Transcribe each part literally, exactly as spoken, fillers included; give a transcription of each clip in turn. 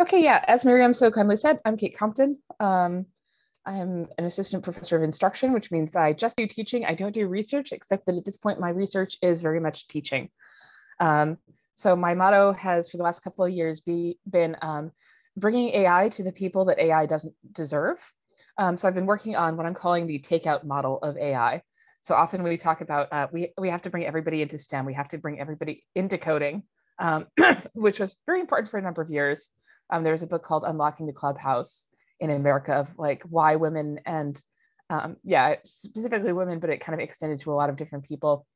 Okay, yeah, as Miriam so kindly said, I'm Kate Compton. Um, I'm an assistant professor of instruction, which means I just do teaching. I don't do research, except that at this point, my research is very much teaching. Um, so my motto has for the last couple of years be, been um, bringing A I to the people that A I doesn't deserve. Um, so I've been working on what I'm calling the takeout model of A I. So often we talk about, uh, we, we have to bring everybody into STEM. We have to bring everybody into coding, um, which was very important for a number of years. Um, there was a book called Unlocking the Clubhouse in America of like why women and um, yeah, specifically women, but it kind of extended to a lot of different people,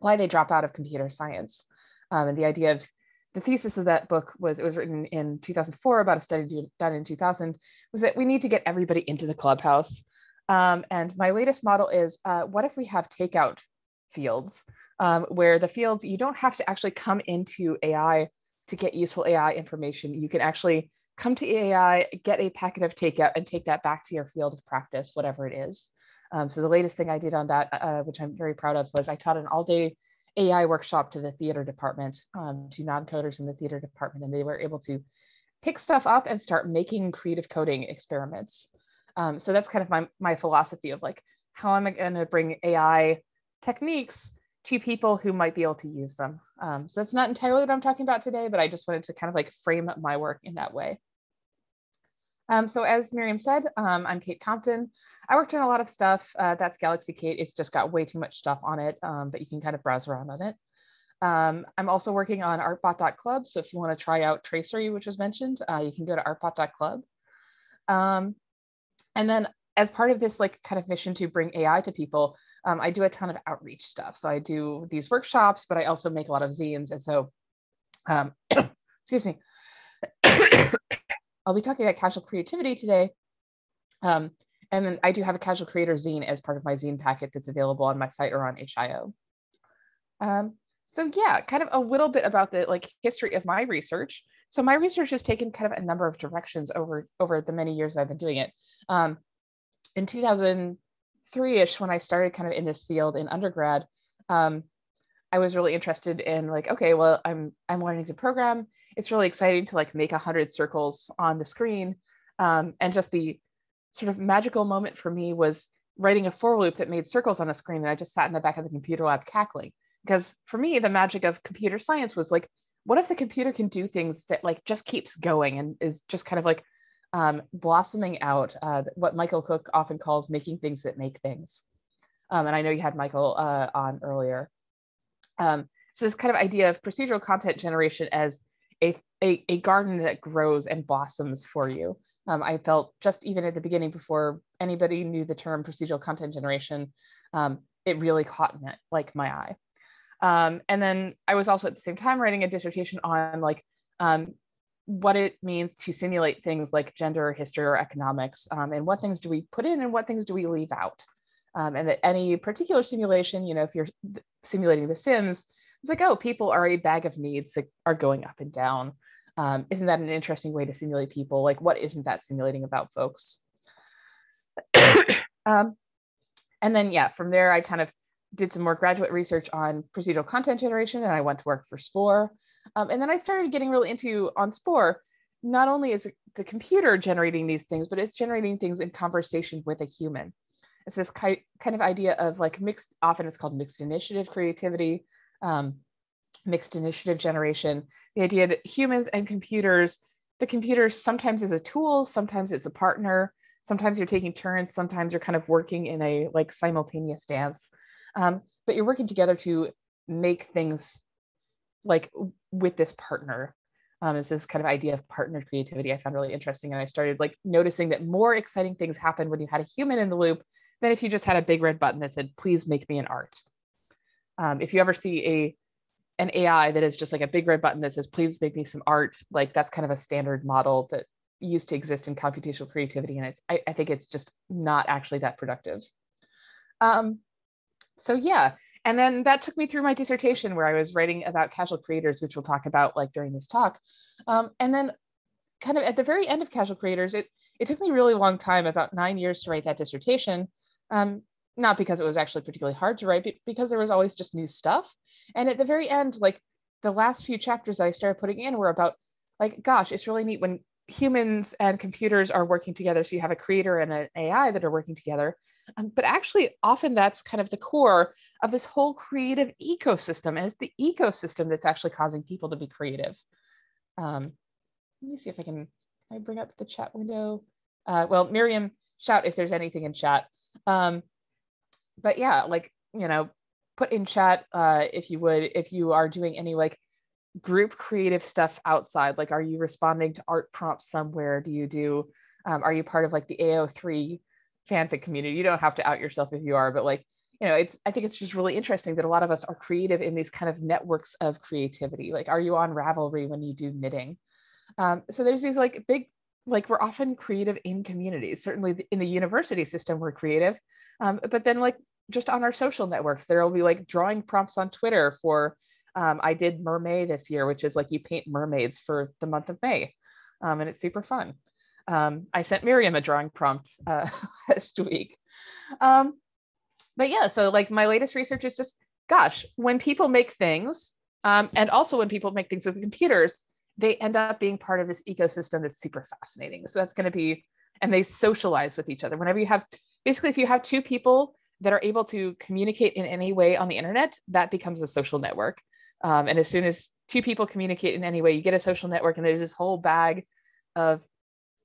why they drop out of computer science. Um, and the idea of the thesis of that book was, it was written in two thousand four about a study done in two thousand, was that we need to get everybody into the clubhouse. Um, and my latest model is, uh, what if we have takeout fields um, where the fields, you don't have to actually come into A I to get useful A I information. You can actually come to A I, get a packet of takeout and take that back to your field of practice, whatever it is. Um, so the latest thing I did on that, uh, which I'm very proud of, was I taught an all day A I workshop to the theater department, um, to non-coders in the theater department, and they were able to pick stuff up and start making creative coding experiments. Um, so that's kind of my, my philosophy of like, how am I gonna bring A I techniques to people who might be able to use them. Um, so that's not entirely what I'm talking about today, but I just wanted to kind of like frame up my work in that way. Um, so as Miriam said, um, I'm Kate Compton. I worked on a lot of stuff. Uh, that's Galaxy Kate. It's just got way too much stuff on it, um, but you can kind of browse around on it. Um, I'm also working on artbot dot club. So if you want to try out Tracery, which was mentioned, uh, you can go to artbot dot club. Um, and then as part of this like kind of mission to bring A I to people, um, I do a ton of outreach stuff. So I do these workshops, but I also make a lot of zines. And so, um, excuse me, I'll be talking about casual creativity today. Um, and then I do have a casual creator zine as part of my zine packet that's available on my site or on H I O. Um, so yeah, kind of a little bit about the like history of my research. So my research has taken kind of a number of directions over, over the many years I've been doing it. Um, In two thousand three-ish, when I started kind of in this field in undergrad, um, I was really interested in like, okay, well, I'm I'm learning to program. It's really exciting to like make a hundred circles on the screen. Um, and just the sort of magical moment for me was writing a for loop that made circles on a screen. And I just sat in the back of the computer lab cackling. Because for me, the magic of computer science was like, what if the computer can do things that like just keeps going and is just kind of like Um, blossoming out, uh, what Michael Cook often calls making things that make things. Um, and I know you had Michael uh, on earlier. Um, so this kind of idea of procedural content generation as a, a, a garden that grows and blossoms for you. Um, I felt just even at the beginning before anybody knew the term procedural content generation, um, it really caught me, like my eye. Um, and then I was also at the same time writing a dissertation on like, um, what it means to simulate things like gender, history, or economics, um, and what things do we put in and what things do we leave out. Um, and that any particular simulation, you know, if you're simulating The Sims, it's like, oh, people are a bag of needs that are going up and down. Um, isn't that an interesting way to simulate people? Like, what isn't that simulating about folks? um, and then, yeah, from there, I kind of did some more graduate research on procedural content generation, and I went to work for Spore. Um, and then I started getting really into on Spore. Not only is the computer generating these things, but it's generating things in conversation with a human. It's this ki kind of idea of like mixed, often it's called mixed initiative creativity, um, mixed initiative generation, the idea that humans and computers, the computer sometimes is a tool, sometimes it's a partner, sometimes you're taking turns, sometimes you're kind of working in a like simultaneous dance, um, but you're working together to make things like with this partner. Um, is this kind of idea of partnered creativity I found really interesting. And I started like noticing that more exciting things happen when you had a human in the loop than if you just had a big red button that said, please make me an art. Um, if you ever see a an A I that is just like a big red button that says, please make me some art, like that's kind of a standard model that used to exist in computational creativity. And it's, I, I think it's just not actually that productive. Um, so yeah. And then that took me through my dissertation where I was writing about casual creators, which we'll talk about like during this talk. Um, and then kind of at the very end of casual creators, it, it took me a really long time, about nine years to write that dissertation. Um, not because it was actually particularly hard to write, but because there was always just new stuff. And at the very end, like the last few chapters that I started putting in were about like, gosh, it's really neat when humans and computers are working together. So you have a creator and an A I that are working together. Um, but actually, often that's kind of the core of this whole creative ecosystem. And it's the ecosystem that's actually causing people to be creative. Um, let me see if I can, can I bring up the chat window. Uh, well, Miriam, shout if there's anything in chat. Um, but yeah, like, you know, put in chat uh, if you would, if you are doing any like group creative stuff outside, like, are you responding to art prompts somewhere? Do you do, um, are you part of like the A O three fanfic community? You don't have to out yourself if you are, but like, you know, it's, I think it's just really interesting that a lot of us are creative in these kind of networks of creativity. Like, are you on Ravelry when you do knitting? Um, so there's these like big, like we're often creative in communities, certainly in the university system, we're creative, um, but then like just on our social networks, there'll be like drawing prompts on Twitter for, um, I did Mermay this year, which is like you paint mermaids for the month of May. Um, and it's super fun. Um, I sent Miriam a drawing prompt uh, last week. Um, but yeah, so like my latest research is just, gosh, when people make things, um, and also when people make things with computers, they end up being part of this ecosystem that's super fascinating. So that's going to be, and they socialize with each other. Whenever you have, basically, if you have two people that are able to communicate in any way on the internet, that becomes a social network. Um, and as soon as two people communicate in any way, you get a social network, and there's this whole bag of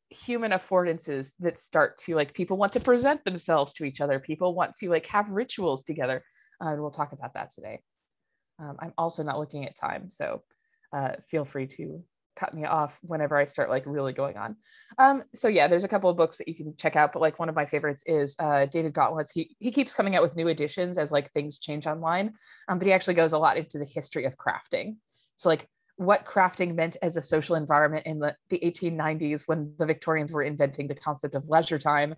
human affordances that start to, like, people want to present themselves to each other. People want to like have rituals together. Uh, and we'll talk about that today. Um, I'm also not looking at time, so uh, feel free to cut me off whenever I start like really going on. Um, so yeah, there's a couple of books that you can check out, but like one of my favorites is uh, David Gottwald. He, he keeps coming out with new editions as like things change online, um, but he actually goes a lot into the history of crafting. So like what crafting meant as a social environment in the, the eighteen nineties when the Victorians were inventing the concept of leisure time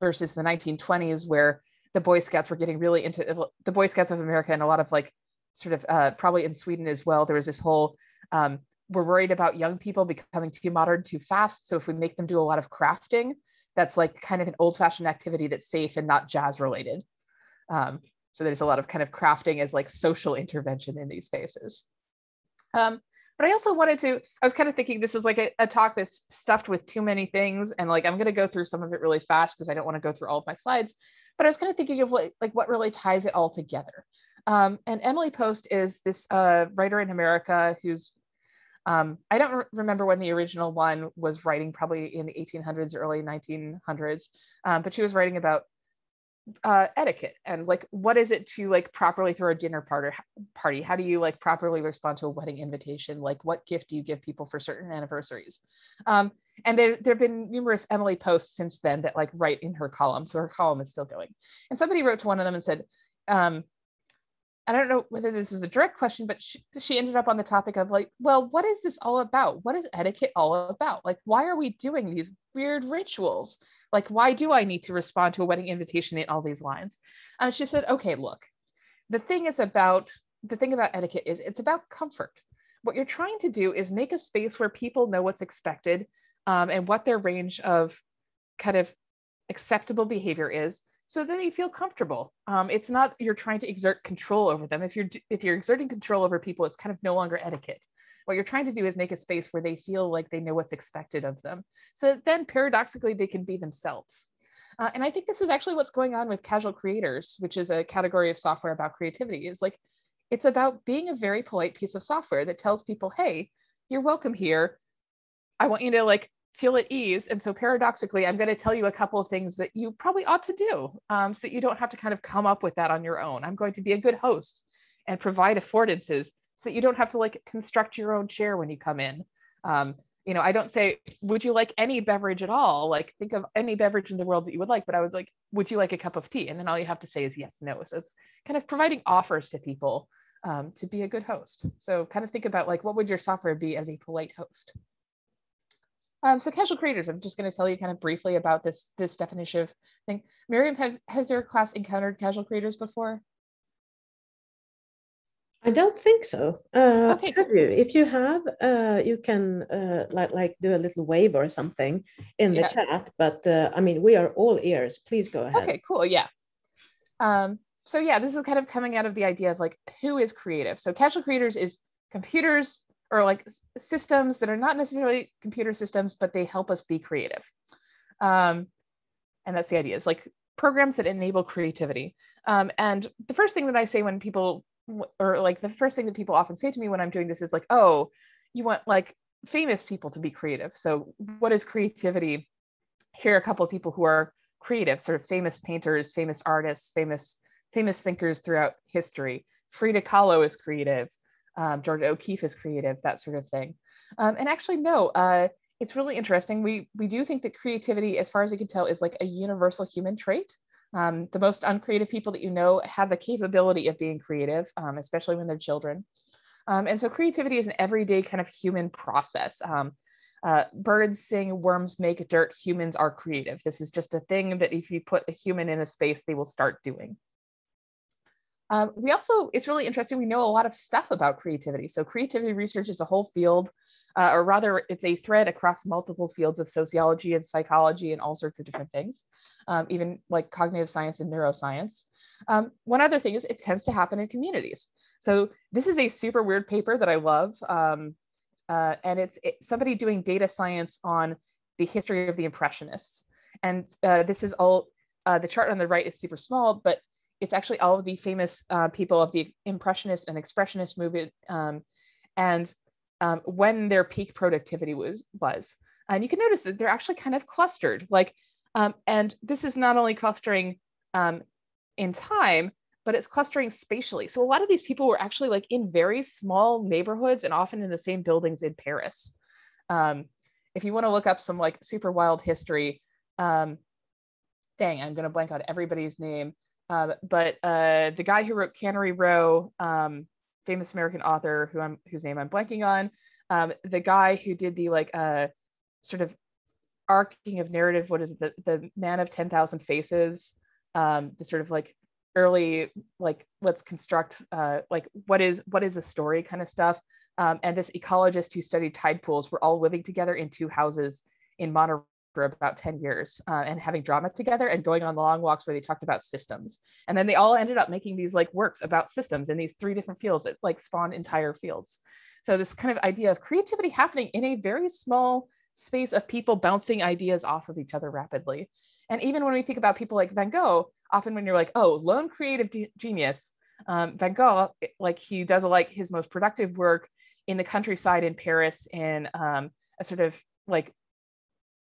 versus the nineteen twenties where the Boy Scouts were getting really into, the Boy Scouts of America and a lot of like sort of uh, probably in Sweden as well, there was this whole, um, we're worried about young people becoming too modern too fast. So if we make them do a lot of crafting, that's like kind of an old fashioned activity that's safe and not jazz related. Um, so there's a lot of kind of crafting as like social intervention in these spaces. Um, but I also wanted to, I was kind of thinking this is like a, a talk that's stuffed with too many things. And like, I'm going to go through some of it really fast because I don't want to go through all of my slides, but I was kind of thinking of like, like what really ties it all together. Um, and Emily Post is this uh, writer in America who's, Um, I don't re remember when the original one was writing, probably in the eighteen hundreds, early nineteen hundreds, um, but she was writing about uh, etiquette and like, what is it to like properly throw a dinner party? How do you like properly respond to a wedding invitation? Like what gift do you give people for certain anniversaries? Um, and there, there have been numerous Emily Posts since then that like write in her column. So her column is still going. And somebody wrote to one of them and said, um, I don't know whether this was a direct question, but she, she ended up on the topic of like, well, what is this all about? What is etiquette all about? Like, why are we doing these weird rituals? Like, why do I need to respond to a wedding invitation in all these lines? And she said, okay, look, the thing is about, the thing about etiquette is it's about comfort. What you're trying to do is make a space where people know what's expected um, and what their range of kind of acceptable behavior is, so that they feel comfortable. Um, it's not you're trying to exert control over them. If you're if you're exerting control over people, it's kind of no longer etiquette. What you're trying to do is make a space where they feel like they know what's expected of them. So then paradoxically, they can be themselves. Uh, and I think this is actually what's going on with casual creators, which is a category of software about creativity. Is like, it's about being a very polite piece of software that tells people, hey, you're welcome here. I want you to like, feel at ease. And so paradoxically, I'm going to tell you a couple of things that you probably ought to do um, so that you don't have to kind of come up with that on your own. I'm going to be a good host and provide affordances so that you don't have to like construct your own chair when you come in. Um, you know, I don't say, would you like any beverage at all? Like think of any beverage in the world that you would like, but I would like, would you like a cup of tea? And then all you have to say is yes, no. So it's kind of providing offers to people um, to be a good host. So kind of think about like, what would your software be as a polite host? Um, so casual creators, I'm just going to tell you kind of briefly about this, this definition of thing. Miriam, has, has your class encountered casual creators before? I don't think so. Uh, okay. Have you? If you have, uh, you can uh, like, like do a little wave or something in the yeah. chat, but uh, I mean, we are all ears. Please go ahead. Okay, cool. Yeah. Um, so yeah, this is kind of coming out of the idea of like, who is creative? So casual creators is computers, or like systems that are not necessarily computer systems, but they help us be creative. Um, and that's the idea, is like programs that enable creativity. Um, and the first thing that I say when people, or like the first thing that people often say to me when I'm doing this is like, oh, you want like famous people to be creative. So what is creativity? Here are a couple of people who are creative, sort of famous painters, famous artists, famous famous thinkers throughout history. Frida Kahlo is creative. Um, Georgia O'Keeffe is creative, that sort of thing. Um, and actually, no, uh, it's really interesting. We, we do think that creativity, as far as we can tell, is like a universal human trait. Um, the most uncreative people that you know have the capability of being creative, um, especially when they're children. Um, and so creativity is an everyday kind of human process. Um, uh, birds sing, worms make dirt, humans are creative. This is just a thing that if you put a human in a space, they will start doing. Um, we also, it's really interesting, we know a lot of stuff about creativity. So creativity research is a whole field, uh, or rather it's a thread across multiple fields of sociology and psychology and all sorts of different things, um, even like cognitive science and neuroscience. Um, one other thing is it tends to happen in communities. So this is a super weird paper that I love. Um, uh, and it's it, somebody doing data science on the history of the Impressionists. And uh, this is all, uh, the chart on the right is super small, but it's actually all of the famous uh, people of the Impressionist and Expressionist movement, um, and um, when their peak productivity was. was. And you can notice that they're actually kind of clustered. Like, um, and this is not only clustering um, in time, but it's clustering spatially. So a lot of these people were actually like in very small neighborhoods and often in the same buildings in Paris. Um, if you want to look up some like super wild history, um, dang, I'm going to blank on everybody's name. Uh, but uh, the guy who wrote Cannery Row, um, famous American author who I'm, whose name I'm blanking on, um, the guy who did the like uh, sort of arcing of narrative, what is it, the, the man of ten thousand faces, um, the sort of like early, like let's construct uh, like what is what is a story kind of stuff. Um, and this ecologist who studied tide pools were all living together in two houses in Monterey for about ten years, uh, and having drama together and going on long walks where they talked about systems. And then they all ended up making these like works about systems in these three different fields that like spawned entire fields. So this kind of idea of creativity happening in a very small space of people bouncing ideas off of each other rapidly. And even when we think about people like Van Gogh, often when you're like, oh, lone creative ge- genius, um, Van Gogh, like he does like his most productive work in the countryside in Paris in um, a sort of like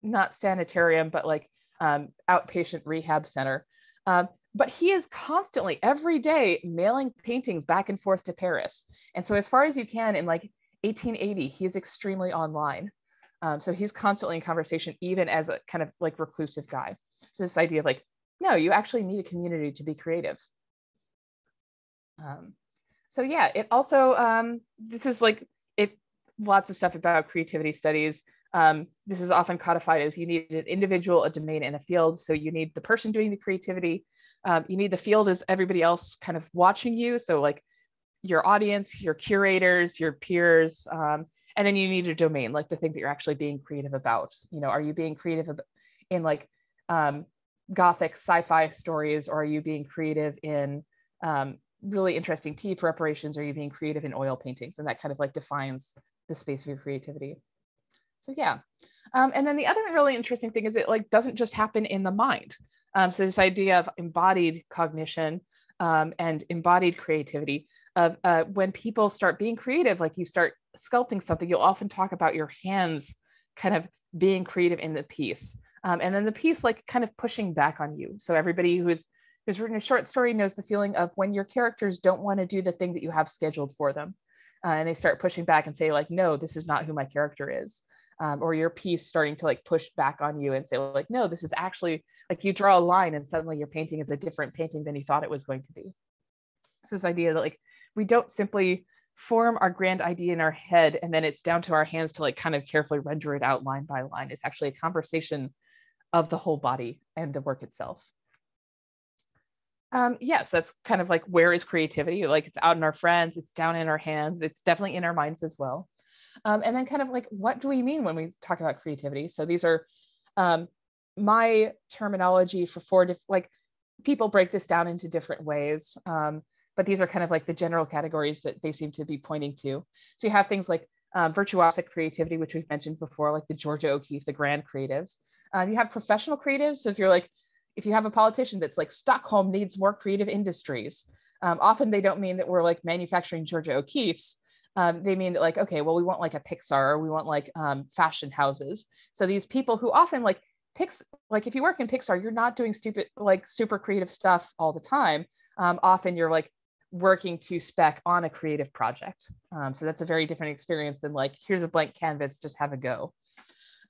not sanitarium, but like um, outpatient rehab center. Um, but he is constantly every day mailing paintings back and forth to Paris. And so as far as you can in like eighteen eighty, he is extremely online. Um, so he's constantly in conversation, even as a kind of like reclusive guy. So this idea of like, no, you actually need a community to be creative. Um, so yeah, it also, um, this is like, it lots of stuff about creativity studies. Um, this is often codified as you need an individual, a domain, and a field. So you need the person doing the creativity. Um, you need the field as everybody else kind of watching you. So like your audience, your curators, your peers, um, and then you need a domain, like the thing that you're actually being creative about. You know, are you being creative in like um, gothic sci-fi stories, or are you being creative in um, really interesting tea preparations? Or are you being creative in oil paintings? And that kind of like defines the space of your creativity. So yeah, um, and then the other really interesting thing is it like doesn't just happen in the mind. Um, so this idea of embodied cognition um, and embodied creativity of uh, when people start being creative, like you start sculpting something, you'll often talk about your hands kind of being creative in the piece. Um, and then the piece like kind of pushing back on you. So everybody who's, who's written a short story knows the feeling of when your characters don't want to do the thing that you have scheduled for them. Uh, and they start pushing back and say like, no, this is not who my character is. Um, or your piece starting to like push back on you and say like, no, this is actually like you draw a line and suddenly your painting is a different painting than you thought it was going to be. It's this idea that like, we don't simply form our grand idea in our head and then it's down to our hands to like kind of carefully render it out line by line. It's actually a conversation of the whole body and the work itself. Um, yes, that's kind of like, where is creativity? Like it's out in our friends, it's down in our hands, it's definitely in our minds as well. Um, and then kind of like, what do we mean when we talk about creativity? So these are um, my terminology for four different, like people break this down into different ways, um, but these are kind of like the general categories that they seem to be pointing to. So you have things like um, virtuosic creativity, which we've mentioned before, like the Georgia O'Keeffe, the grand creatives. Uh, you have professional creatives. So if you're like, if you have a politician that's like, Stockholm needs more creative industries, um, often they don't mean that we're like manufacturing Georgia O'Keeffes. Um, they mean that like, okay, well, we want like a Pixar, we want like um, fashion houses. So these people who often like Pix, like if you work in Pixar, you're not doing stupid, like super creative stuff all the time. Um, often you're like working to spec on a creative project. Um, so that's a very different experience than like, here's a blank canvas, just have a go.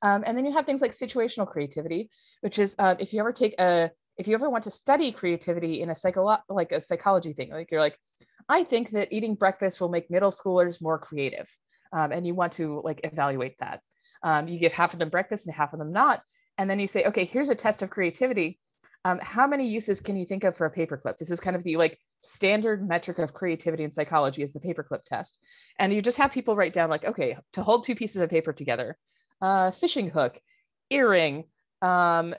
Um, and then you have things like situational creativity, which is uh, if you ever take a, if you ever want to study creativity in a psycho, like a psychology thing, like you're like, I think that eating breakfast will make middle schoolers more creative. Um, and you want to like evaluate that. Um, you give half of them breakfast and half of them not. And then you say, okay, here's a test of creativity. Um, how many uses can you think of for a paperclip? This is kind of the like standard metric of creativity in psychology is the paperclip test. And you just have people write down like, okay, to hold two pieces of paper together, uh, fishing hook, earring, um,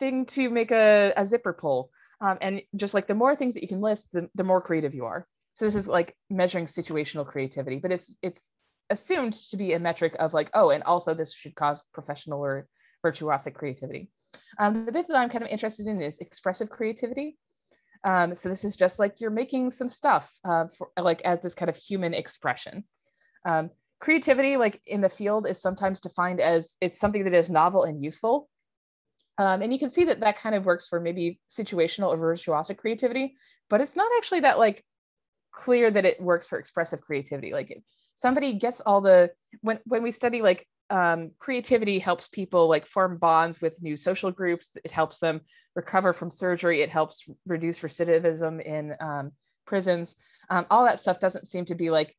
thing to make a, a zipper pull. Um, and just like the more things that you can list, the, the more creative you are. So this is like measuring situational creativity, but it's it's assumed to be a metric of like, oh, and also this should cause professional or virtuosic creativity. Um, the bit that I'm kind of interested in is expressive creativity. Um, so this is just like you're making some stuff uh, for, like as this kind of human expression. Um, creativity like in the field is sometimes defined as it's something that is novel and useful. Um, and you can see that that kind of works for maybe situational or virtuosic creativity, but it's not actually that like clear that it works for expressive creativity. Like if somebody gets all the, when, when we study like um, creativity helps people like form bonds with new social groups, it helps them recover from surgery, it helps reduce recidivism in um, prisons. Um, all that stuff doesn't seem to be like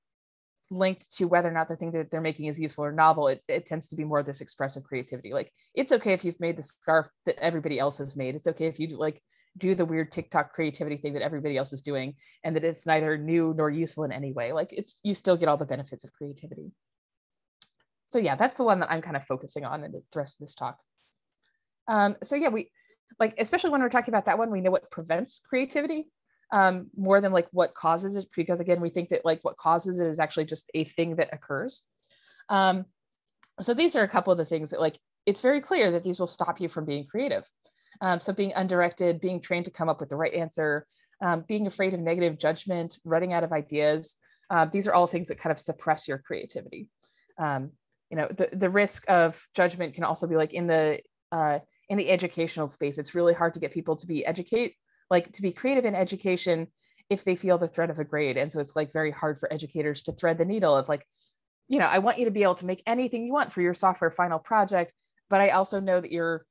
linked to whether or not the thing that they're making is useful or novel. It, it tends to be more this expressive creativity. Like it's okay if you've made the scarf that everybody else has made. It's okay if you do, like do the weird TikTok creativity thing that everybody else is doing and that it's neither new nor useful in any way. Like it's, you still get all the benefits of creativity. So yeah, that's the one that I'm kind of focusing on in the rest of this talk. Um, so yeah, we like, especially when we're talking about that one, we know what prevents creativity um, more than like what causes it, because again, we think that like what causes it is actually just a thing that occurs. Um, so these are a couple of the things that like, it's very clear that these will stop you from being creative. Um, so being undirected, being trained to come up with the right answer, um, being afraid of negative judgment, running out of ideas. Uh, these are all things that kind of suppress your creativity. Um, you know, the, the risk of judgment can also be like in the, uh, in the educational space, it's really hard to get people to be educate, like to be creative in education if they feel the threat of a grade. And so it's like very hard for educators to thread the needle of like, you know, I want you to be able to make anything you want for your software final project, but I also know that you're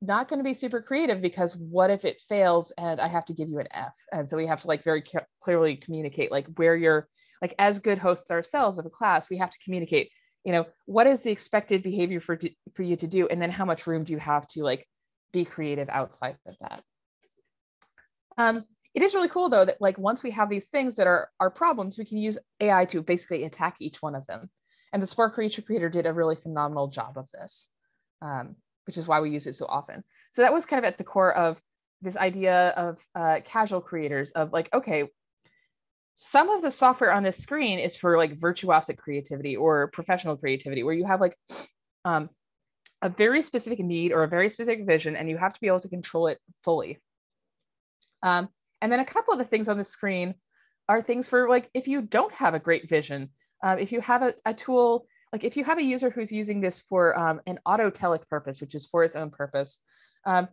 not going to be super creative because what if it fails and I have to give you an F? And so we have to like very clearly communicate like where you're like as good hosts ourselves of a class, we have to communicate, you know, what is the expected behavior for, for you to do? And then how much room do you have to like be creative outside of that? Um, it is really cool though, that like once we have these things that are our problems, we can use A I to basically attack each one of them. And the Spore Creature Creator did a really phenomenal job of this. Um, which is why we use it so often. So that was kind of at the core of this idea of uh, casual creators of like, okay, some of the software on this screen is for like virtuosic creativity or professional creativity, where you have like um, a very specific need or a very specific vision, and you have to be able to control it fully. Um, and then a couple of the things on the screen are things for like, if you don't have a great vision, um, if you have a, a tool. Like if you have a user who's using this for um, an autotelic purpose, which is for its own purpose, um,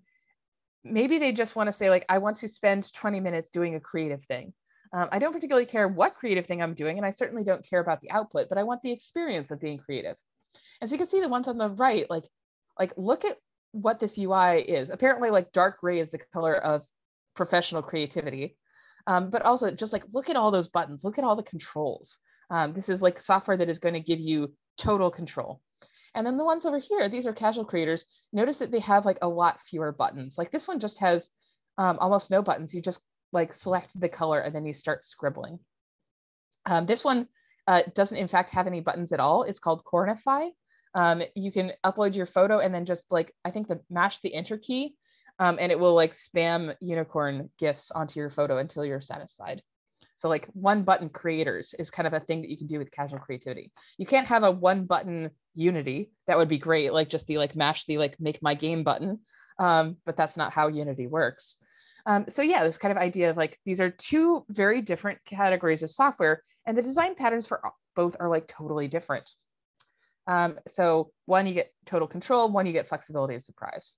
maybe they just want to say like, I want to spend twenty minutes doing a creative thing. Um, I don't particularly care what creative thing I'm doing, and I certainly don't care about the output, but I want the experience of being creative. And so you can see the ones on the right, like, like look at what this U I is. Apparently like dark gray is the color of professional creativity, um, but also just like, look at all those buttons, look at all the controls. Um, this is like software that is going to give you total control. And then the ones over here, these are casual creators. Notice that they have like a lot fewer buttons. Like this one just has um, almost no buttons. You just like select the color and then you start scribbling. Um, this one uh, doesn't in fact have any buttons at all. It's called Cornify. Um, you can upload your photo and then just like, I think the mash the enter key um, and it will like spam unicorn GIFs onto your photo until you're satisfied. So like one button creators is kind of a thing that you can do with casual creativity. You can't have a one button Unity. That would be great. Like just the like mash the like make my game button. Um, but that's not how Unity works. Um, so yeah, this kind of idea of like, these are two very different categories of software, and the design patterns for both are like totally different. Um, so one, you get total control, one, you get flexibility and surprise.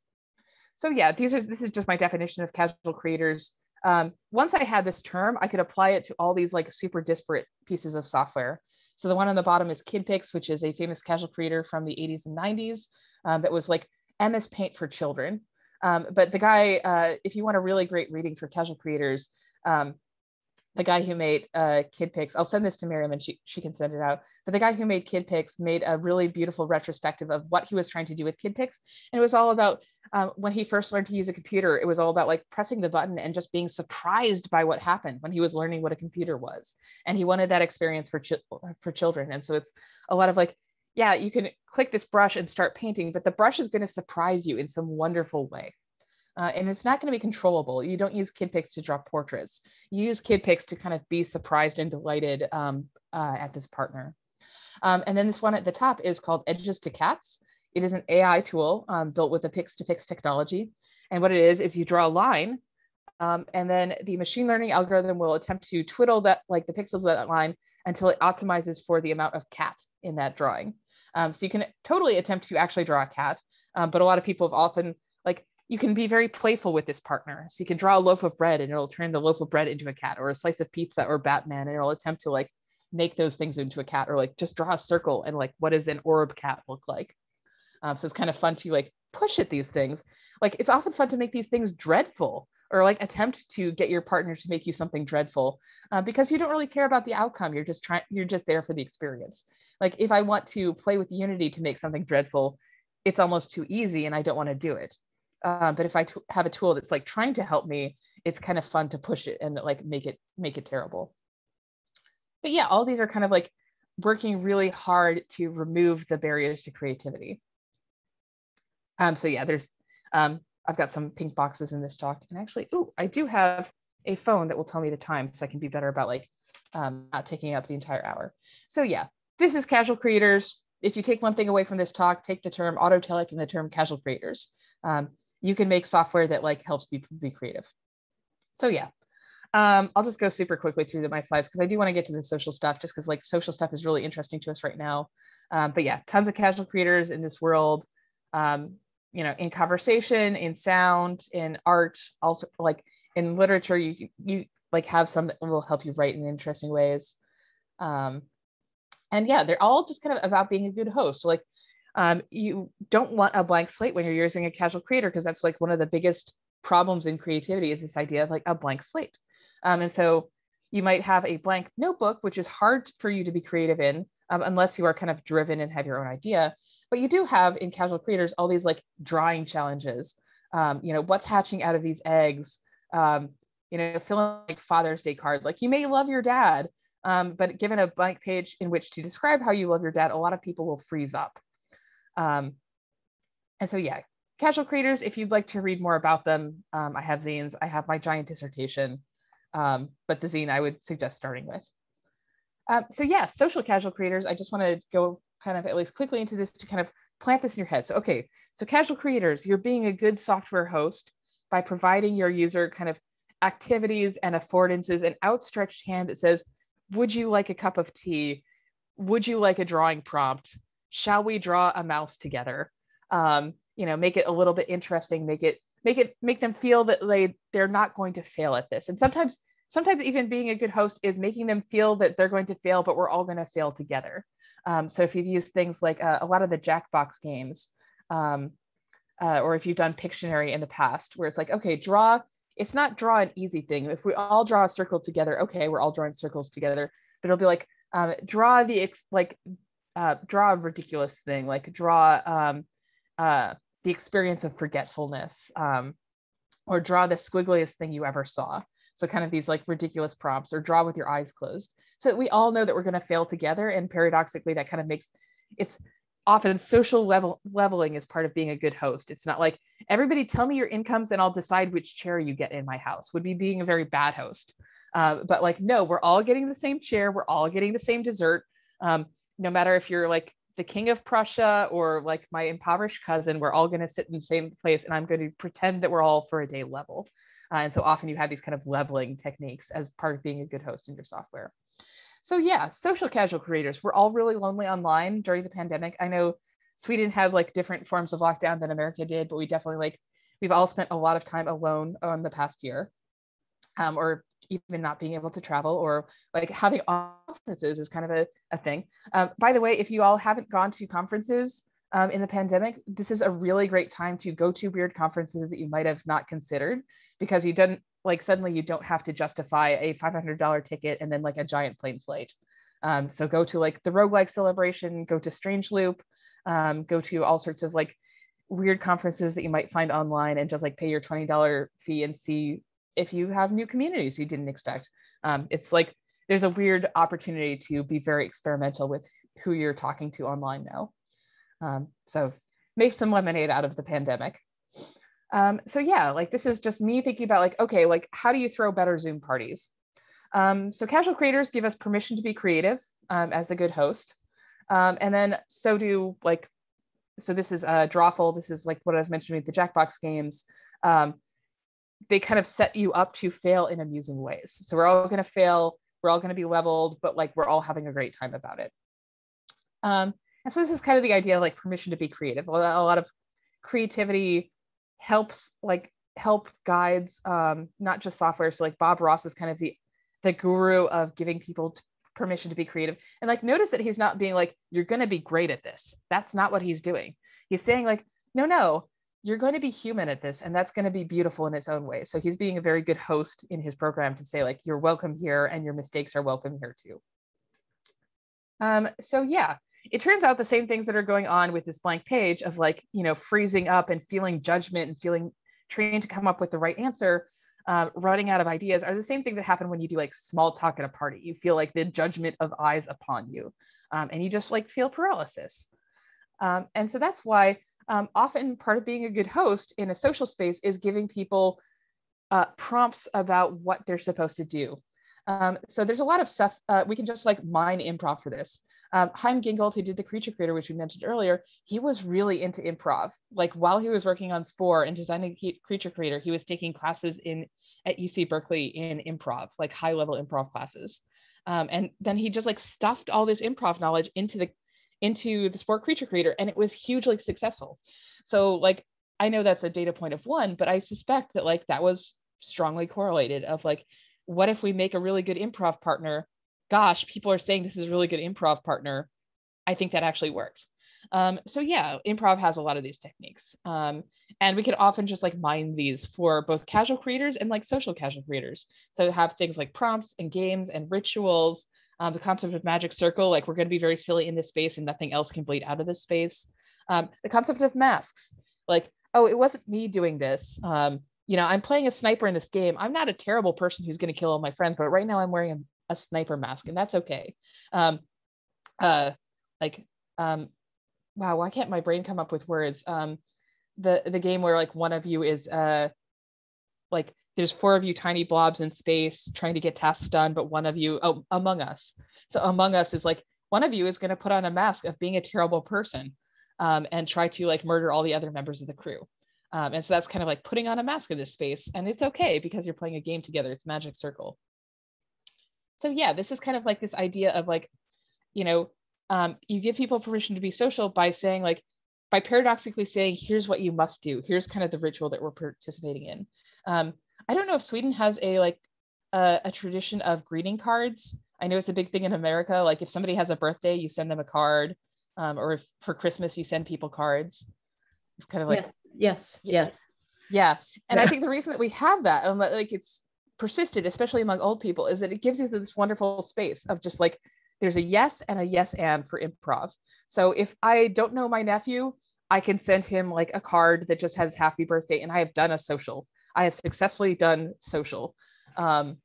So yeah, these are, this is just my definition of casual creators. Um, once I had this term, I could apply it to all these like super disparate pieces of software. So the one on the bottom is KidPix, which is a famous casual creator from the eighties and nineties um, that was like M S Paint for children. Um, but the guy, uh, if you want a really great reading for casual creators, um, the guy who made uh, KidPix, I'll send this to Miriam and she, she can send it out. But the guy who made KidPix made a really beautiful retrospective of what he was trying to do with KidPix. And it was all about um, when he first learned to use a computer, it was all about like pressing the button and just being surprised by what happened when he was learning what a computer was. And he wanted that experience for, chi for children. And so it's a lot of like, yeah, you can click this brush and start painting, but the brush is going to surprise you in some wonderful way. Uh, and it's not going to be controllable. You don't use KidPix to draw portraits. You use KidPix to kind of be surprised and delighted um, uh, at this partner. Um, and then this one at the top is called Edges to Cats. It is an A I tool um, built with a pix to pix technology. And what it is, is you draw a line um, and then the machine learning algorithm will attempt to twiddle that, like the pixels of that line until it optimizes for the amount of cat in that drawing. Um, so you can totally attempt to actually draw a cat, um, but a lot of people have often like, you can be very playful with this partner. So you can draw a loaf of bread and it'll turn the loaf of bread into a cat, or a slice of pizza or Batman, and it'll attempt to like make those things into a cat, or like just draw a circle and like, what does an orb cat look like? Um, so it's kind of fun to like push at these things. Like it's often fun to make these things dreadful, or like attempt to get your partner to make you something dreadful uh, because you don't really care about the outcome. You're just trying, you're just there for the experience. Like if I want to play with Unity to make something dreadful, it's almost too easy and I don't want to do it. Uh, but if I have a tool that's like trying to help me, it's kind of fun to push it and like make it make it terrible. But yeah, all these are kind of like working really hard to remove the barriers to creativity. Um, so yeah, there's um, I've got some pink boxes in this talk, and actually, oh, I do have a phone that will tell me the time, so I can be better about like um, not taking up the entire hour. So yeah, this is casual creators. If you take one thing away from this talk, take the term autotelic and the term casual creators. Um, you can make software that like helps people be creative. So yeah, um, I'll just go super quickly through my slides because I do want to get to the social stuff just because like social stuff is really interesting to us right now. Um, but yeah, tons of casual creators in this world, um, you know, in conversation, in sound, in art, also like in literature, you, you like have some that will help you write in interesting ways. Um, and yeah, they're all just kind of about being a good host. So, like, Um, you don't want a blank slate when you're using a casual creator, because that's like one of the biggest problems in creativity is this idea of like a blank slate. Um, and so you might have a blank notebook, which is hard for you to be creative in um, unless you are kind of driven and have your own idea. But you do have in casual creators all these like drawing challenges, um, you know, what's hatching out of these eggs, um, you know, filling like Father's Day card, like you may love your dad, um, but given a blank page in which to describe how you love your dad, a lot of people will freeze up. Um, and so, yeah, casual creators, if you'd like to read more about them, um, I have zines, I have my giant dissertation, um, but the zine I would suggest starting with. Um, so yeah, social casual creators, I just want to go kind of at least quickly into this to kind of plant this in your head. So, okay, so casual creators, you're being a good software host by providing your user kind of activities and affordances, an outstretched hand that says, would you like a cup of tea? Would you like a drawing prompt? Shall we draw a mouse together? Um, you know, make it a little bit interesting, make it, make it, make them feel that they, they're not going to fail at this. And sometimes, sometimes even being a good host is making them feel that they're going to fail, but we're all going to fail together. Um, so if you've used things like uh, a lot of the Jackbox games, um, uh, or if you've done Pictionary in the past, where it's like, okay, draw, it's not draw an easy thing. If we all draw a circle together, okay, we're all drawing circles together, but it'll be like, um, draw the, ex like, Uh, draw a ridiculous thing, like draw um, uh, the experience of forgetfulness, um, or draw the squiggliest thing you ever saw. So kind of these like ridiculous prompts, or draw with your eyes closed. So we all know that we're going to fail together, and paradoxically that kind of makes, it's often social level leveling is part of being a good host. It's not like, everybody tell me your incomes and I'll decide which chair you get in my house, would be being a very bad host. Uh, but like, no, we're all getting the same chair. We're all getting the same dessert. Um, no matter if you're like the king of Prussia or like my impoverished cousin, we're all going to sit in the same place and I'm going to pretend that we're all for a day level. Uh, and so often you have these kind of leveling techniques as part of being a good host in your software. So yeah, social casual creators, we're all really lonely online during the pandemic. I know Sweden had like different forms of lockdown than America did, but we definitely like, we've all spent a lot of time alone on the past year, um, or even not being able to travel, or like having conferences is kind of a, a thing. Um, by the way, if you all haven't gone to conferences um, in the pandemic, this is a really great time to go to weird conferences that you might have not considered, because you didn't, like suddenly you don't have to justify a five hundred dollar ticket and then like a giant plane flight. Um, so go to like the Roguelike Celebration, go to Strange Loop, um, go to all sorts of like weird conferences that you might find online and just like pay your twenty dollar fee and see if you have new communities you didn't expect. Um, it's like, there's a weird opportunity to be very experimental with who you're talking to online now. Um, so make some lemonade out of the pandemic. Um, so yeah, like this is just me thinking about like, okay, like how do you throw better Zoom parties? Um, so casual creators give us permission to be creative um, as the good host. Um, and then so do like, so this is uh, Drawful, this is like what I was mentioning with the Jackbox games. Um, they kind of set you up to fail in amusing ways. So we're all gonna fail, we're all gonna be leveled, but like we're all having a great time about it. Um, and so this is kind of the idea of like permission to be creative. A lot of creativity helps like help guides, um, not just software. So like Bob Ross is kind of the, the guru of giving people permission to be creative. And like, notice that he's not being like, you're going to be great at this. That's not what he's doing. He's saying like, no, no, you're going to be human at this. And that's going to be beautiful in its own way. So he's being a very good host in his program to say like, you're welcome here and your mistakes are welcome here too. Um, so yeah. It turns out the same things that are going on with this blank page of like, you know, freezing up and feeling judgment and feeling trained to come up with the right answer, uh, running out of ideas are the same thing that happen when you do like small talk at a party. You feel like the judgment of eyes upon you um, and you just like feel paralysis. Um, and so that's why um, often part of being a good host in a social space is giving people uh, prompts about what they're supposed to do. Um, so there's a lot of stuff, uh, we can just like mine improv for this. Um, Chaim Gingold, who did the Creature Creator, which we mentioned earlier, he was really into improv. Like while he was working on Spore and designing Creature Creator, he was taking classes in at U C Berkeley in improv, like high level improv classes. Um, and then he just like stuffed all this improv knowledge into the, into the Spore Creature Creator, and it was hugely successful. So like, I know that's a data point of one, but I suspect that like that was strongly correlated of like, what if we make a really good improv partner? Gosh, people are saying this is a really good improv partner. I think that actually worked. Um, so yeah, improv has a lot of these techniques. Um, and we could often just like mine these for both casual creators and like social casual creators. So have things like prompts and games and rituals, um, the concept of magic circle, like we're gonna be very silly in this space and nothing else can bleed out of this space. Um, the concept of masks, like, oh, it wasn't me doing this. Um, You know, I'm playing a sniper in this game. I'm not a terrible person who's going to kill all my friends, but right now I'm wearing a, a sniper mask and that's okay. Um, uh, like, um, wow, why can't my brain come up with words? Um, the, the game where like one of you is uh, like, there's four of you tiny blobs in space trying to get tasks done, but one of you, oh, Among Us. So Among Us is like, one of you is going to put on a mask of being a terrible person um, and try to like murder all the other members of the crew. Um, and so that's kind of like putting on a mask in this space, and it's okay because you're playing a game together. It's magic circle. So yeah, this is kind of like this idea of like, you know, um, you give people permission to be social by saying like, by paradoxically saying, here's what you must do. Here's kind of the ritual that we're participating in. Um, I don't know if Sweden has a like a, a tradition of greeting cards. I know it's a big thing in America. Like if somebody has a birthday, you send them a card, um, or if for Christmas, you send people cards. It's kind of like, yes, yes, yes. Yeah. And I think the reason that we have that, and like it's persisted, especially among old people, is that it gives us this wonderful space of just like, there's a yes and a yes and for improv. So if I don't know my nephew, I can send him like a card that just has happy birthday, and I have done a social. I have successfully done social. Um,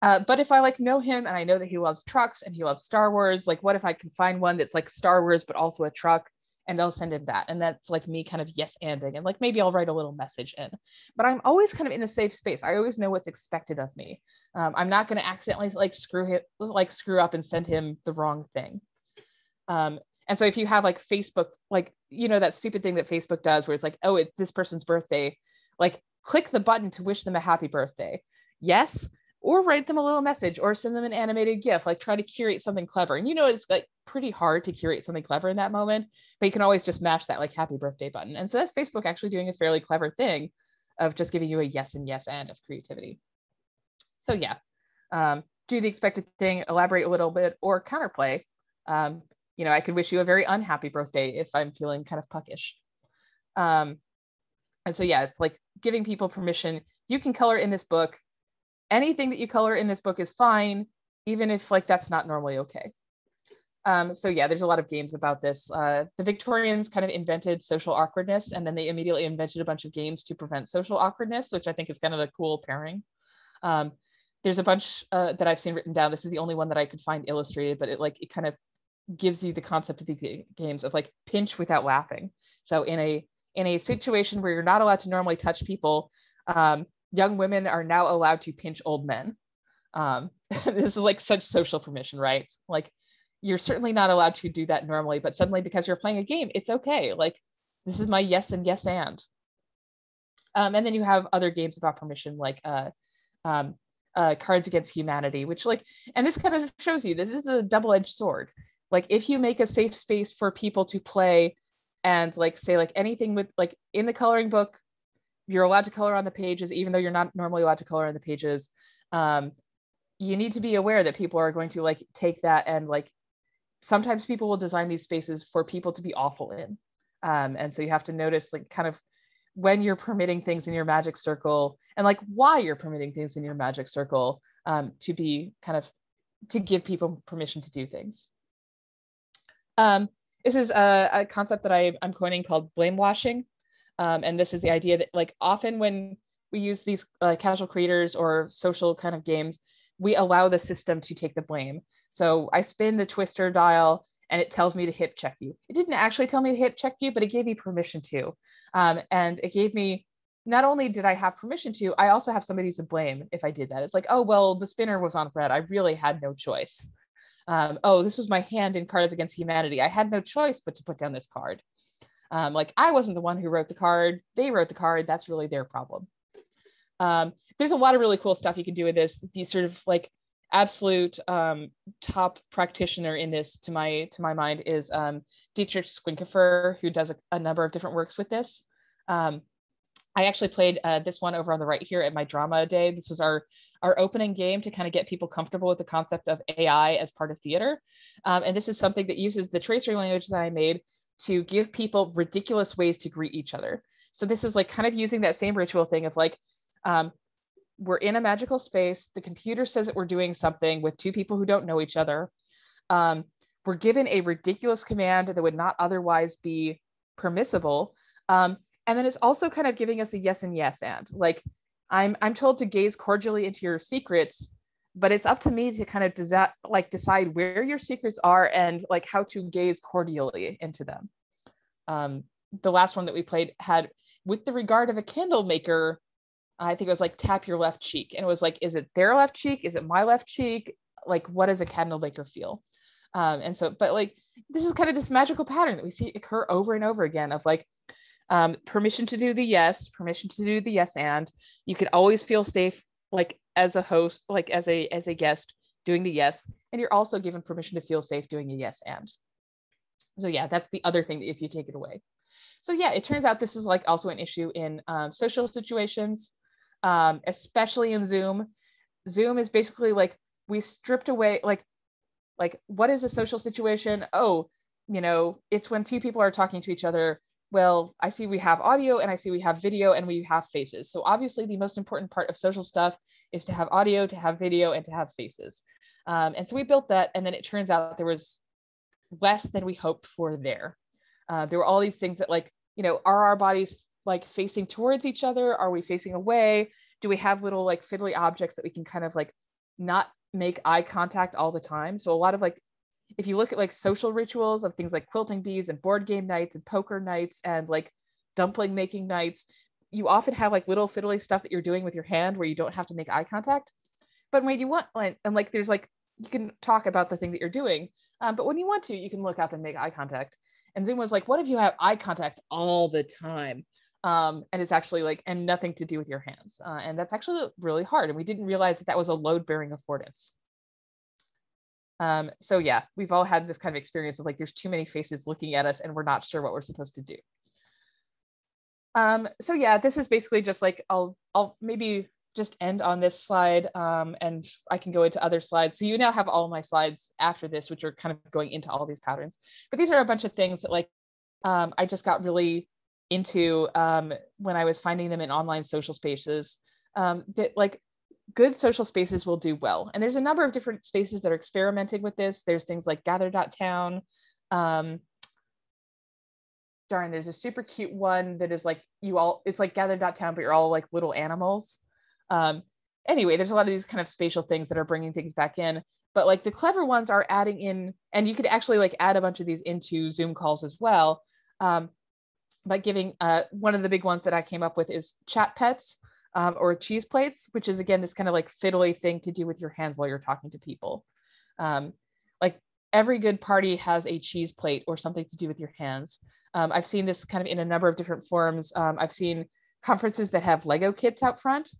Uh, but if I like know him and I know that he loves trucks and he loves Star Wars, like what if I can find one that's like Star Wars, but also a truck, and I'll send him that. And that's like me kind of yes anding, and like maybe I'll write a little message in, but I'm always kind of in a safe space. I always know what's expected of me. Um, I'm not going to accidentally like screw him, like screw up and send him the wrong thing. Um, and so if you have like Facebook, like, you know, that stupid thing that Facebook does where it's like, oh, it's this person's birthday, like click the button to wish them a happy birthday. Yes. Or write them a little message or send them an animated GIF, like try to curate something clever. And you know, it's like pretty hard to curate something clever in that moment, but you can always just match that like happy birthday button. And so that's Facebook actually doing a fairly clever thing of just giving you a yes and yes and of creativity. So yeah, um, do the expected thing, elaborate a little bit, or counterplay. Um, you know, I could wish you a very unhappy birthday if I'm feeling kind of puckish. Um, and so yeah, it's like giving people permission. You can color in this book. Anything that you color in this book is fine, even if like that's not normally okay. Um, so yeah, there's a lot of games about this. Uh, the Victorians kind of invented social awkwardness, and then they immediately invented a bunch of games to prevent social awkwardness, which I think is kind of a cool pairing. Um, there's a bunch uh, that I've seen written down. This is the only one that I could find illustrated, but it like it kind of gives you the concept of these games of like pinch without laughing. So in a in a situation where you're not allowed to normally touch people, um, young women are now allowed to pinch old men. Um, this is like such social permission, right? Like you're certainly not allowed to do that normally, but suddenly because you're playing a game, it's okay. Like this is my yes and yes and. Um, and then you have other games about permission like uh, um, uh, Cards Against Humanity, which like, and this kind of shows you that this is a double-edged sword. Like if you make a safe space for people to play and like say like anything with like in the coloring book, you're allowed to color on the pages, even though you're not normally allowed to color on the pages. Um, you need to be aware that people are going to like take that and like, sometimes people will design these spaces for people to be awful in. Um, and so you have to notice like kind of when you're permitting things in your magic circle and like why you're permitting things in your magic circle um, to be kind of, to give people permission to do things. Um, this is a, a concept that I, I'm coining called blame washing. Um, and this is the idea that like often when we use these uh, casual creators or social kind of games, we allow the system to take the blame. So I spin the twister dial and it tells me to hip check you. It didn't actually tell me to hip check you, but it gave me permission to. Um, and it gave me, not only did I have permission to, I also have somebody to blame if I did that. It's like, oh, well, the spinner was on red. I really had no choice. Um, oh, this was my hand in Cards Against Humanity. I had no choice but to put down this card. Um, like I wasn't the one who wrote the card, they wrote the card, that's really their problem. Um, there's a lot of really cool stuff you can do with this. The sort of like absolute um, top practitioner in this to my to my mind is um, Dietrich Schwinkefer, who does a, a number of different works with this. Um, I actually played uh, this one over on the right here at my drama day. This was our, our opening game to kind of get people comfortable with the concept of A I as part of theater. Um, and this is something that uses the Tracery language that I made to give people ridiculous ways to greet each other. So this is like kind of using that same ritual thing of like, um, we're in a magical space, the computer says that we're doing something with two people who don't know each other. Um, we're given a ridiculous command that would not otherwise be permissible. Um, and then it's also kind of giving us a yes and yes and. Like, I'm, I'm told to gaze cordially into your secrets, but it's up to me to kind of desi- like decide where your secrets are and like how to gaze cordially into them. Um, the last one that we played had with the regard of a candle maker, I think it was like tap your left cheek. And it was like, is it their left cheek? Is it my left cheek? Like, what does a candle maker feel? Um, and so, but like, this is kind of this magical pattern that we see occur over and over again of like, um, permission to do the yes, permission to do the yes and. You can always feel safe, like as a host, like as a as a guest doing the yes, and you're also given permission to feel safe doing a yes and. So yeah, that's the other thing if you take it away. So yeah, it turns out this is like also an issue in um, social situations, um, especially in Zoom. Zoom is basically like we stripped away like like what is a social situation? Oh, you know, it's when two people are talking to each other. Well, I see we have audio and I see we have video and we have faces. So obviously the most important part of social stuff is to have audio, to have video, and to have faces. Um, and so we built that, and then it turns out there was less than we hoped for there. Uh, there were all these things that like, you know, are our bodies like facing towards each other? Are we facing away? Do we have little like fiddly objects that we can kind of like not make eye contact all the time. So a lot of like, if you look at like social rituals of things like quilting bees and board game nights and poker nights and like dumpling making nights, you often have like little fiddly stuff that you're doing with your hand where you don't have to make eye contact. But when you want, and, and like, there's like, you can talk about the thing that you're doing, um, but when you want to, you can look up and make eye contact. And Zoom was like, what if you have eye contact all the time? Um, and it's actually like, and nothing to do with your hands. Uh, and that's actually really hard. And we didn't realize that that was a load bearing affordance. Um, so yeah, we've all had this kind of experience of like, there's too many faces looking at us and we're not sure what we're supposed to do. Um, so yeah, this is basically just like, I'll, I'll maybe just end on this slide um, and I can go into other slides. So you now have all my slides after this, which are kind of going into all these patterns, but these are a bunch of things that like, um, I just got really into um, when I was finding them in online social spaces um, that like good social spaces will do well. And there's a number of different spaces that are experimenting with this. There's things like Gather dot town. Um, darn, there's a super cute one that is like you all, it's like Gather dot town, but you're all like little animals. Um, anyway, there's a lot of these kind of spatial things that are bringing things back in, but like the clever ones are adding in, and you could actually like add a bunch of these into Zoom calls as well. Um, but giving uh, one of the big ones that I came up with is chat pets um, or cheese plates, which is again, this kind of like fiddly thing to do with your hands while you're talking to people. Um, like every good party has a cheese plate or something to do with your hands. Um, I've seen this kind of in a number of different forms. Um, I've seen conferences that have Lego kits out front.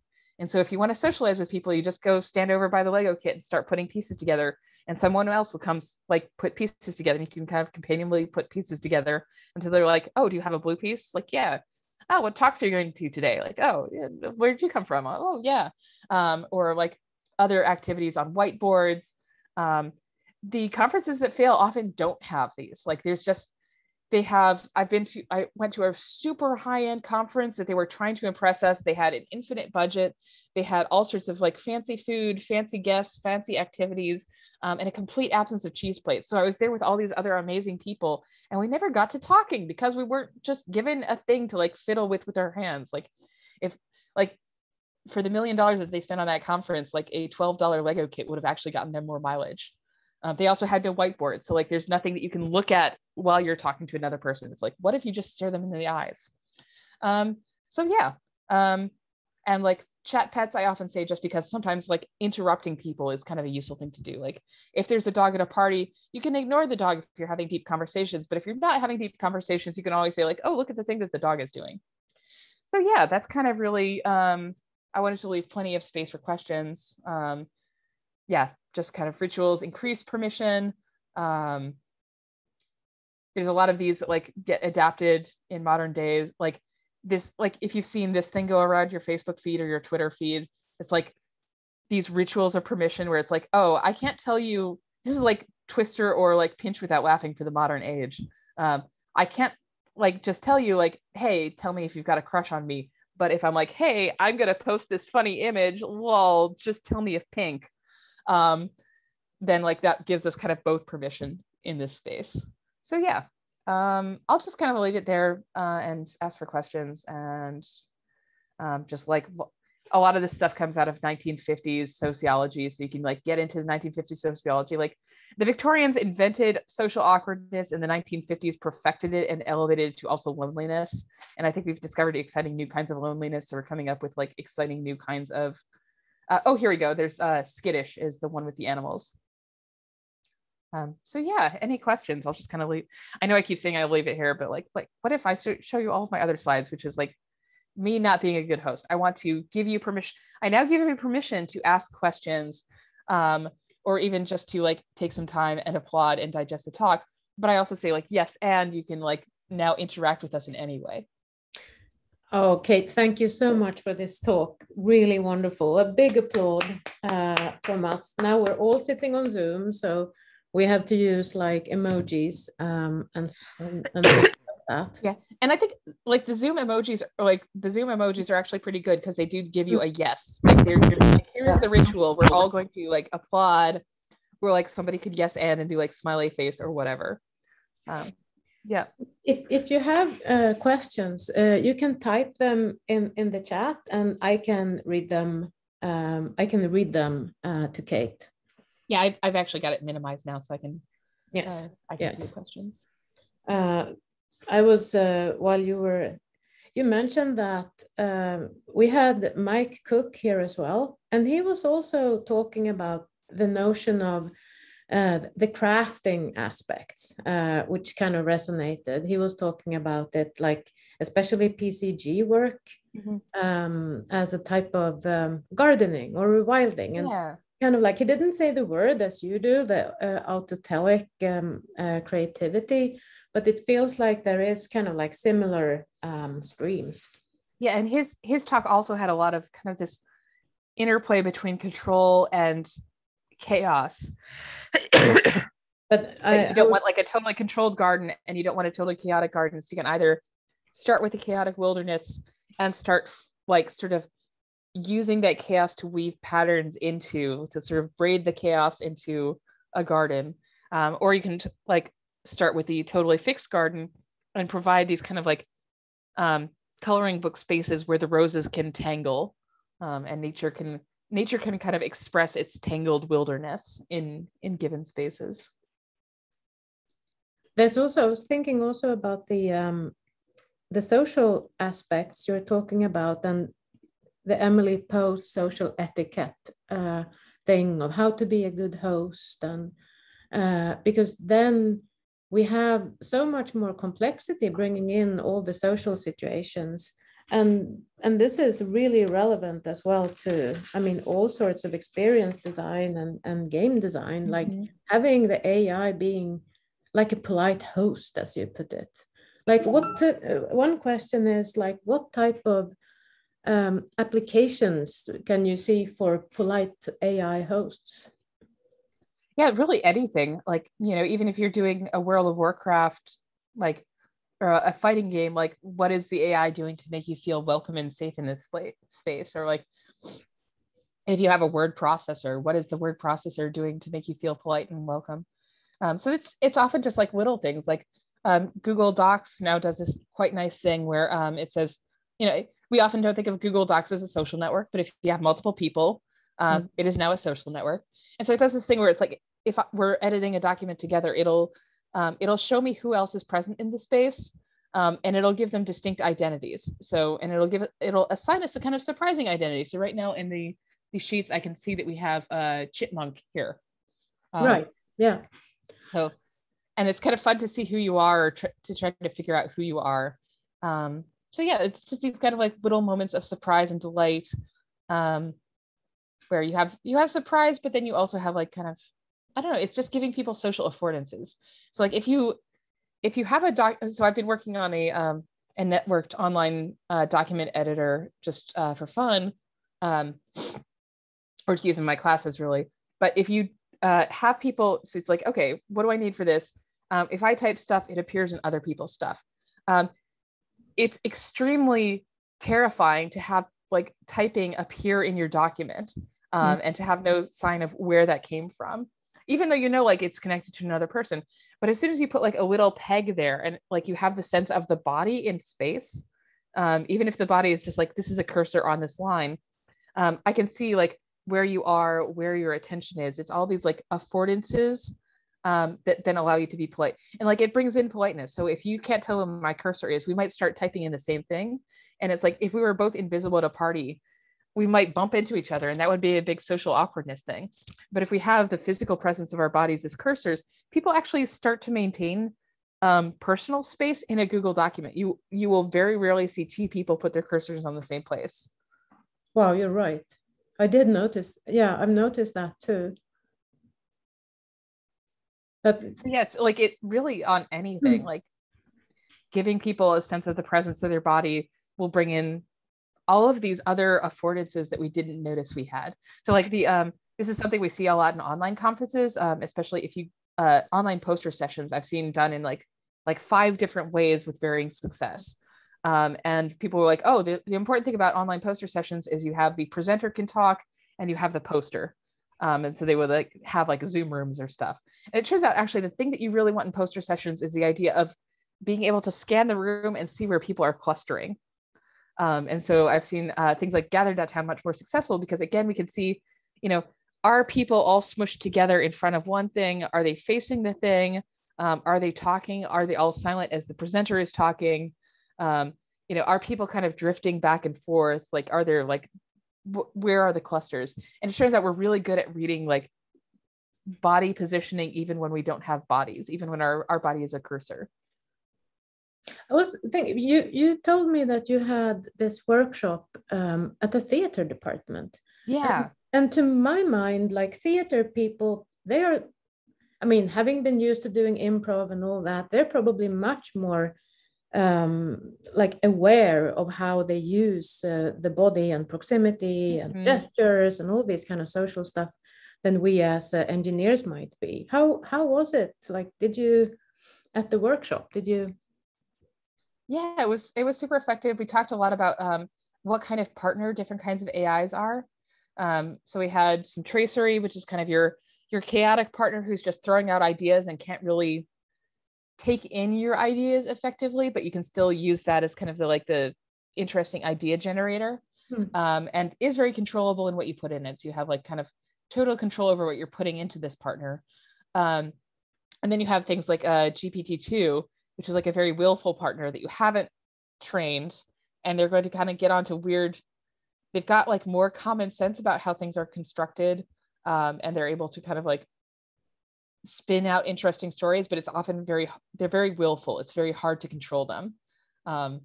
And so if you want to socialize with people, you just go stand over by the Lego kit and start putting pieces together, and someone else will come like put pieces together, and you can kind of companionably put pieces together until they're like, oh, do you have a blue piece? It's like, yeah. Oh, what talks are you going to today? Like, oh, yeah, where did you come from? Oh, yeah. Um, or like other activities on whiteboards. Um, the conferences that fail often don't have these. Like there's just, they have, I've been to, I went to a super high-end conference that they were trying to impress us. They had an infinite budget. They had all sorts of like fancy food, fancy guests, fancy activities, um, and a complete absence of cheese plates. So I was there with all these other amazing people and we never got to talking because we weren't just given a thing to like fiddle with with our hands. Like if like for the million dollars that they spent on that conference, like a twelve dollar Lego kit would have actually gotten them more mileage. Um, they also had no whiteboard. So like, there's nothing that you can look at while you're talking to another person. It's like, what if you just stare them in the eyes? Um, so yeah. Um, and like chat pets, I often say just because sometimes like interrupting people is kind of a useful thing to do. Like if there's a dog at a party, you can ignore the dog if you're having deep conversations, but if you're not having deep conversations, you can always say like, oh, look at the thing that the dog is doing. So yeah, that's kind of really, um, I wanted to leave plenty of space for questions. Um, yeah. Just kind of rituals, increase permission. Um, there's a lot of these that like get adapted in modern days. Like this, like if you've seen this thing go around your Facebook feed or your Twitter feed, it's like these rituals of permission where it's like, oh, I can't tell you, this is like Twister or like Pinch Without Laughing for the modern age. Um, I can't like just tell you like, hey, tell me if you've got a crush on me. But if I'm like, hey, I'm gonna post this funny image, lol, just tell me if pink. Um, then like that gives us kind of both permission in this space. So yeah, um, I'll just kind of leave it there uh, and ask for questions. And um, just like a lot of this stuff comes out of nineteen fifties sociology. So you can like get into the nineteen fifties sociology. Like the Victorians invented social awkwardness in the nineteen fifties, perfected it and elevated it to also loneliness. And I think we've discovered exciting new kinds of loneliness. So we're coming up with like exciting new kinds of Uh, oh, here we go. There's uh, skittish is the one with the animals. Um, so yeah, any questions? I'll just kind of leave. I know I keep saying I'll leave it here, but like, like, what if I show you all of my other slides, which is like me not being a good host. I want to give you permission. I now give you permission to ask questions um, or even just to like take some time and applaud and digest the talk. But I also say like, yes, and you can like now interact with us in any way. Oh, Kate, thank you so much for this talk. Really wonderful. A big applaud uh, from us. Now we're all sitting on Zoom, so we have to use like emojis um, and, and, and stuff like that. Yeah, and I think like the Zoom emojis, are, like the Zoom emojis are actually pretty good because they do give you a yes. Like, they're, they're, like here's the ritual. We're all going to like applaud, or like somebody could yes and and do like smiley face or whatever. Um, Yeah. If if you have uh, questions, uh, you can type them in in the chat, and I can read them um, I can read them uh, to Kate. Yeah, I've, I've actually got it minimized now, so I can. Yes. Uh, I can yes. see the questions. Uh, I was uh, while you were, you mentioned that um, we had Mike Cook here as well, and he was also talking about the notion of uh, the crafting aspects, uh, which kind of resonated. He was talking about it, like especially P C G work, mm-hmm. um, as a type of um, gardening or rewilding, and yeah. kind of like, he didn't say the word as you do, the uh, autotelic um, uh, creativity, but it feels like there is kind of like similar um, streams. Yeah, and his his talk also had a lot of kind of this interplay between control and chaos. But I, you don't I would... want like a totally controlled garden, and you don't want a totally chaotic garden. So you can either start with the chaotic wilderness and start like sort of using that chaos to weave patterns into, to sort of braid the chaos into a garden. Um, or you can t- like start with the totally fixed garden and provide these kind of like um, coloring book spaces where the roses can tangle, um, and nature can nature can kind of express its tangled wilderness in, in given spaces. There's also, I was thinking also about the, um, the social aspects you're talking about, and the Emily Post social etiquette uh, thing of how to be a good host, and uh, because then we have so much more complexity bringing in all the social situations, and and this is really relevant as well to, I mean, all sorts of experience design and, and game design, mm-hmm. like having the A I being like a polite host, as you put it. Like what, to, one question is like, what type of um, applications can you see for polite A I hosts? Yeah, really anything. Like, you know, even if you're doing a World of Warcraft, like, or a fighting game, like, what is the A I doing to make you feel welcome and safe in this space? Or like, if you have a word processor, what is the word processor doing to make you feel polite and welcome? Um, so it's it's often just like little things. Like um, Google Docs now does this quite nice thing where um, it says, you know, we often don't think of Google Docs as a social network, but if you have multiple people, um, mm-hmm. it is now a social network. And so it does this thing where it's like, if we're editing a document together, it'll um, it'll show me who else is present in the space, um, and it'll give them distinct identities. So, and it'll give it'll assign us a kind of surprising identity. So right now in the, the sheets, I can see that we have a chipmunk here. Um, right, yeah. So, and it's kind of fun to see who you are, or tr- to try to figure out who you are. Um, so yeah, it's just these kind of like little moments of surprise and delight, um, where you have you have surprise, but then you also have like kind of, I don't know, it's just giving people social affordances. So like if you, if you have a doc, so I've been working on a, um, a networked online uh, document editor just uh, for fun, um, or to use in my classes really. But if you uh, have people, so it's like, okay, what do I need for this? Um, if I type stuff, it appears in other people's stuff. Um, it's extremely terrifying to have like typing appear in your document, um, mm-hmm. and to have no sign of where that came from, even though you know like it's connected to another person. But as soon as you put like a little peg there and like you have the sense of the body in space, um, even if the body is just like, this is a cursor on this line, um, I can see like where you are, where your attention is. It's all these like affordances um, that then allow you to be polite. And like it brings in politeness. So if you can't tell where my cursor is, we might start typing in the same thing. And it's like, if we were both invisible at a party, we might bump into each other, and that would be a big social awkwardness thing. But if we have the physical presence of our bodies as cursors, people actually start to maintain um, personal space in a Google document. You you will very rarely see two people put their cursors on the same place. Wow, you're right. I did notice. Yeah, I've noticed that too. That so yes, like it really on anything, mm-hmm. like giving people a sense of the presence of their body will bring in all of these other affordances that we didn't notice we had. So like the, um, this is something we see a lot in online conferences, um, especially if you, uh, online poster sessions I've seen done in like, like five different ways with varying success. Um, and people were like, oh, the, the important thing about online poster sessions is you have the presenter can talk and you have the poster. Um, and so they would like have like Zoom rooms or stuff. And it turns out actually the thing that you really want in poster sessions is the idea of being able to scan the room and see where people are clustering. Um, and so I've seen uh, things like Gather dot town much more successful because, again, we can see, you know, are people all smushed together in front of one thing? Are they facing the thing? Um, are they talking? Are they all silent as the presenter is talking? Um, you know, are people kind of drifting back and forth? Like, are there like, w- where are the clusters? And it turns out we're really good at reading like body positioning, even when we don't have bodies, even when our, our body is a cursor. I was thinking, you, you told me that you had this workshop um, at the theater department. Yeah. And, and to my mind, like theater people, they are, I mean, having been used to doing improv and all that, they're probably much more um, like aware of how they use uh, the body and proximity mm-hmm. and gestures and all these kind of social stuff than we as uh, engineers might be. How how was it? Like, did you, at the workshop, did you? Yeah, it was it was super effective. We talked a lot about um, what kind of partner different kinds of A Is are. Um, so we had some Tracery, which is kind of your your chaotic partner who's just throwing out ideas and can't really take in your ideas effectively, but you can still use that as kind of the like the interesting idea generator, hmm. um, and is very controllable in what you put in it. So you have like kind of total control over what you're putting into this partner. Um, and then you have things like uh, G P T two, which is like a very willful partner that you haven't trained, and they're going to kind of get onto weird, they've got like more common sense about how things are constructed, um, and they're able to kind of like spin out interesting stories, but it's often very, they're very willful. It's very hard to control them. Um,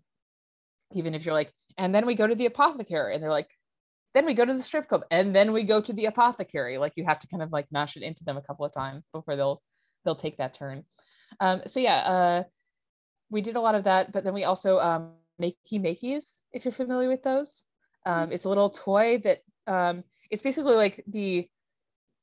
even if you're like, and then we go to the apothecary, and they're like, then we go to the strip club, and then we go to the apothecary. Like you have to kind of like nosh it into them a couple of times before they'll they'll take that turn. Um, so yeah, uh, we did a lot of that, but then we also um, makey makeys, if you're familiar with those. Um, it's a little toy that um, it's basically like the,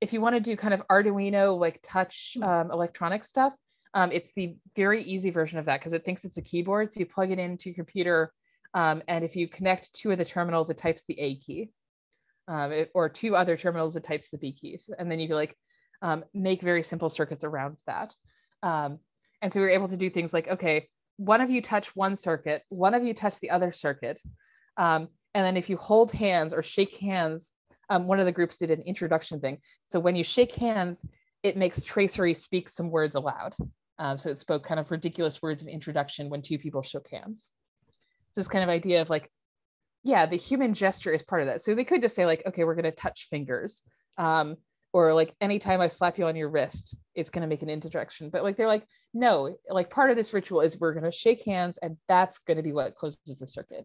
if you want to do kind of Arduino like touch um, electronic stuff, um, it's the very easy version of that because it thinks it's a keyboard. So you plug it into your computer, um, and if you connect two of the terminals, it types the A key. Um, it, or two other terminals that types the B keys. And then you can like um, make very simple circuits around that. Um, and so we were able to do things like, okay, one of you touch one circuit, one of you touch the other circuit. Um, and then if you hold hands or shake hands, um, one of the groups did an introduction thing. So when you shake hands, it makes Tracery speak some words aloud. Um, so it spoke kind of ridiculous words of introduction when two people shook hands. This kind of idea of like, yeah, the human gesture is part of that. So they could just say like, okay, we're going to touch fingers, um, or like anytime I slap you on your wrist, it's going to make an interjection. But like, they're like, no, like part of this ritual is we're going to shake hands, and that's going to be what closes the circuit.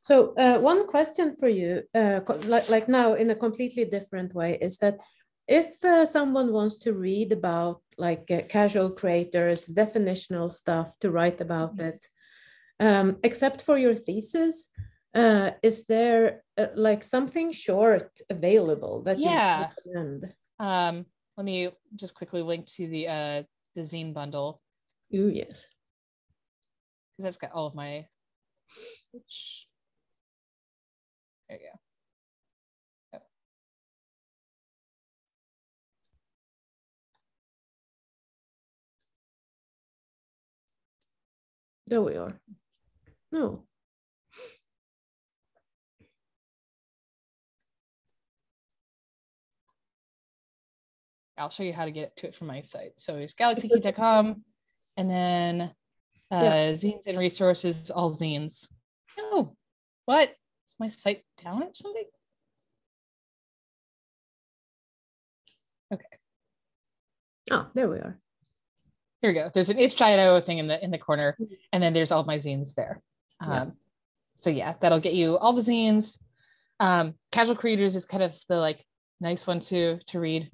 So uh, one question for you, uh, like, like now in a completely different way, is that if uh, someone wants to read about like uh, casual creators, definitional stuff to write about mm-hmm. it, Um, except for your thesis, uh, is there uh, like something short available that yeah. you can recommend? Um, let me just quickly link to the uh, the zine bundle. Oh yes, because that's got all of my. There you go. Oh. There we are. No. I'll show you how to get to it from my site. So there's galaxy kate dot com, and then uh, yeah. zines and resources, all zines. Oh, what? Is my site down or something? Okay. Oh, there we are. Here we go. There's an itch dot i o thing in the in the corner, and then there's all my zines there. Um, yeah. So yeah, that'll get you all the zines. Um, Casual Creators is kind of the like nice one to to read.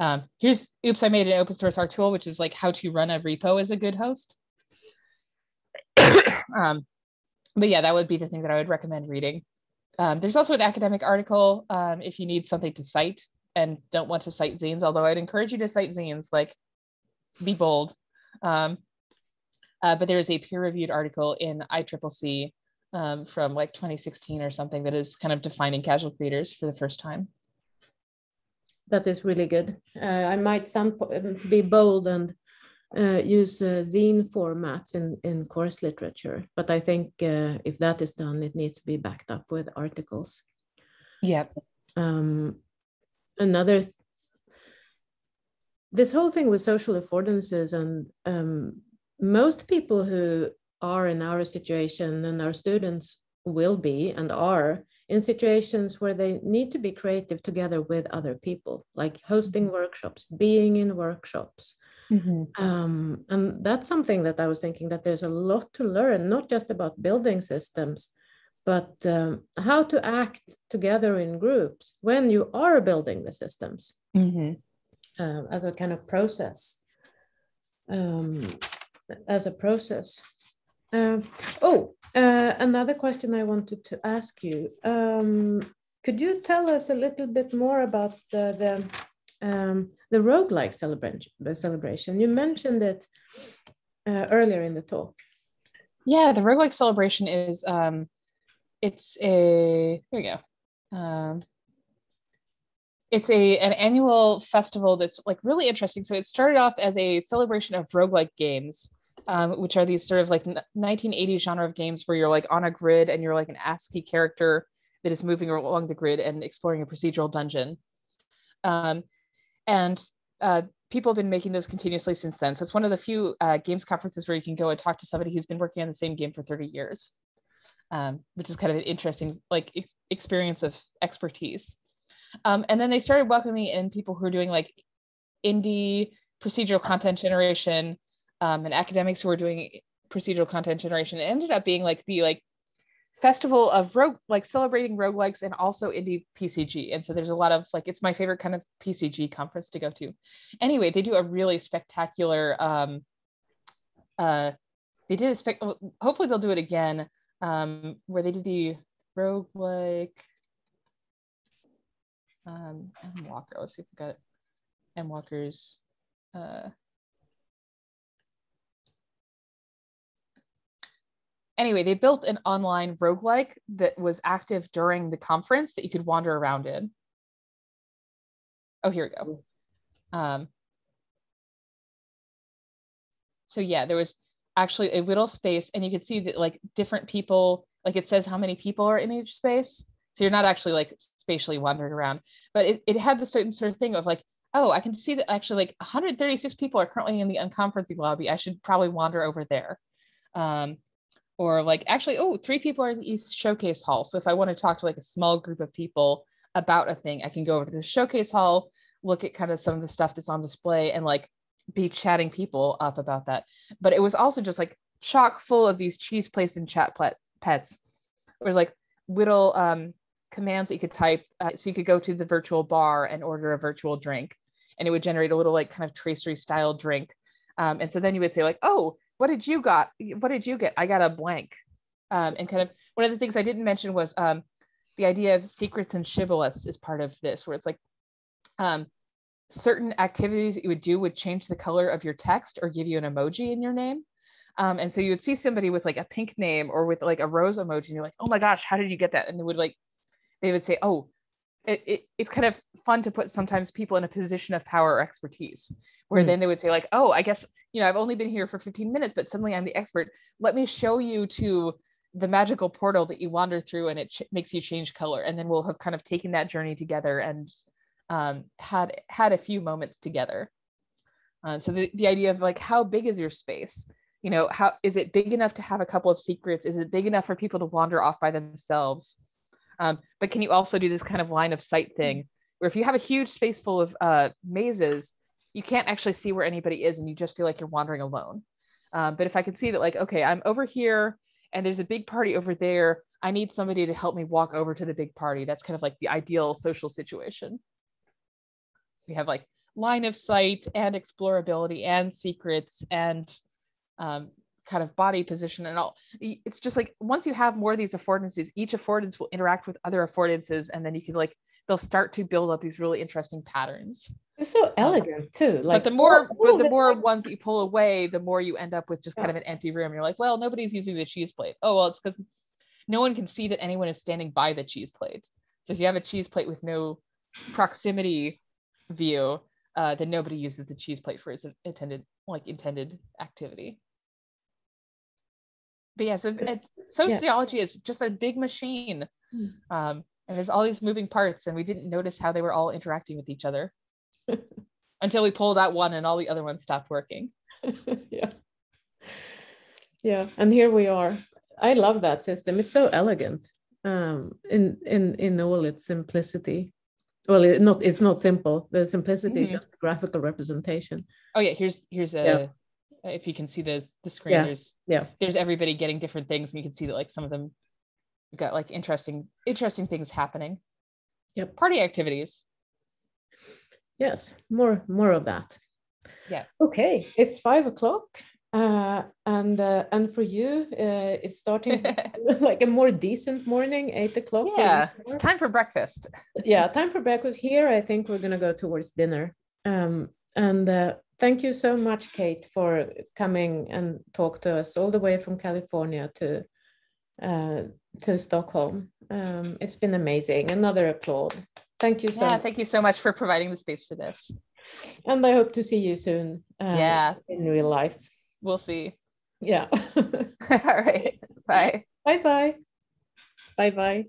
Um, here's oops, I made an open source art tool, which is like how to run a repo as a good host. um, but yeah, that would be the thing that I would recommend reading. Um, there's also an academic article um, if you need something to cite and don't want to cite zines. Although I'd encourage you to cite zines, like be bold. Um, Uh, but there is a peer-reviewed article in I triple C um, from like twenty sixteen or something that is kind of defining casual creators for the first time. That is really good. Uh, I might some po- be bold and uh, use uh, zine formats in, in course literature. But I think uh, if that is done, it needs to be backed up with articles. Yep. Um, another, th this whole thing with social affordances, and um, most people who are in our situation, and our students will be and are in situations where they need to be creative together with other people, like hosting workshops, being in workshops. Mm-hmm. Um, and that's something that I was thinking, that there's a lot to learn, not just about building systems, but um, how to act together in groups when you are building the systems. Mm-hmm. uh, as a kind of process, um, as a process. Uh, oh, uh, another question I wanted to ask you. Um, could you tell us a little bit more about the the, um, the roguelike celebration? Celebration you mentioned it uh, earlier in the talk. Yeah, the roguelike celebration is um, it's a here we go. Um, it's a an annual festival that's like really interesting. So it started off as a celebration of roguelike games. Um, which are these sort of like nineteen eighties genre of games where you're like on a grid and you're like an ASCII character that is moving along the grid and exploring a procedural dungeon. Um, and uh, people have been making those continuously since then. So it's one of the few uh, games conferences where you can go and talk to somebody who's been working on the same game for thirty years, um, which is kind of an interesting like ex experience of expertise. Um, and then they started welcoming in people who are doing like indie procedural content generation, Um, and academics who were doing procedural content generation. It ended up being like the like festival of rogue, like celebrating roguelikes and also indie P C G. And so there's a lot of like, it's my favorite kind of P C G conference to go to. Anyway, they do a really spectacular, um, uh, they did a spec, hopefully they'll do it again, um, where they did the roguelike, um, M. Walker, let's see if we got it. M. Walker's, uh, Anyway, they built an online roguelike that was active during the conference that you could wander around in. Oh, here we go. Um, so yeah, there was actually a little space and you could see that like different people, like it says how many people are in each space. So you're not actually like spatially wandering around, but it, it had the certain sort of thing of like, oh, I can see that actually like one hundred thirty-six people are currently in the unconferencing lobby. I should probably wander over there. Um, Or like, actually, oh, three people are in the East Showcase Hall. So if I want to talk to like a small group of people about a thing, I can go over to the Showcase Hall, look at kind of some of the stuff that's on display and like be chatting people up about that. But it was also just like chock full of these cheese plates and chat pets. There's like little um, commands that you could type. Uh, so you could go to the virtual bar and order a virtual drink and it would generate a little like kind of Tracery style drink. Um, and so then you would say like, oh, what did you got? What did you get? I got a blank. Um, and kind of one of the things I didn't mention was um, the idea of secrets and shibboleths is part of this, where it's like um, certain activities that you would do would change the color of your text or give you an emoji in your name. Um, and so you would see somebody with like a pink name or with like a rose emoji and you're like, oh my gosh, how did you get that? And they would like, they would say, oh, It, it, it's kind of fun to put sometimes people in a position of power or expertise where mm. then they would say like, oh, I guess, you know, I've only been here for fifteen minutes, but suddenly I'm the expert. Let me show you to the magical portal that you wander through and it ch makes you change color. And then we'll have kind of taken that journey together and um, had had a few moments together. Uh, so the, the idea of like, how big is your space? You know, how is it big enough to have a couple of secrets? Is it big enough for people to wander off by themselves? Um, but can you also do this kind of line of sight thing where if you have a huge space full of uh, mazes, you can't actually see where anybody is and you just feel like you're wandering alone. Um, but if I can see that like, okay, I'm over here and there's a big party over there, I need somebody to help me walk over to the big party. That's kind of like the ideal social situation. We have like line of sight and explorability and secrets and um, kind of body position and all. It's just like, once you have more of these affordances, each affordance will interact with other affordances. And then you can like, they'll start to build up these really interesting patterns. It's so elegant too. Like, but the more, oh, but the more ones that you pull away, the more you end up with just kind of an empty room. You're like, well, nobody's using the cheese plate. Oh, well, it's because no one can see that anyone is standing by the cheese plate. So if you have a cheese plate with no proximity view, uh, then nobody uses the cheese plate for its intended, like intended activity. But yeah, so it's, sociology yeah. is just a big machine. Um, and there's all these moving parts, and we didn't notice how they were all interacting with each other until we pulled out one and all the other ones stopped working. yeah. Yeah. And here we are. I love that system. It's so elegant um, in, in, in all its simplicity. Well, it not, it's not simple. The simplicity mm-hmm. is just the graphical representation. Oh yeah. Here's, here's a, yeah. if you can see the the screen, yeah. there's yeah. there's everybody getting different things, and you can see that like some of them got like interesting interesting things happening. Yeah, party activities. Yes, more more of that. Yeah. Okay, it's five o'clock, uh, and uh, and for you, uh, it's starting to like a more decent morning, eight o'clock. Yeah, it's time for breakfast. yeah, time for breakfast. Here, I think we're gonna go towards dinner. Um, and. Uh, Thank you so much, Kate, for coming and talk to us all the way from California to uh, to Stockholm. Um, it's been amazing. Another applaud. Thank you so yeah, much. Thank you so much for providing the space for this. And I hope to see you soon. Um, yeah. In real life. We'll see. Yeah. All right. Bye. Bye-bye. Bye-bye.